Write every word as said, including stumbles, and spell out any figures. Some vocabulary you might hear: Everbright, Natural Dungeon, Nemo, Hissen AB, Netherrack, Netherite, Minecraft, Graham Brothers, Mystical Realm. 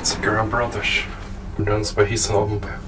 It's Graham Brothers. Brands bei Hissen Abendbau.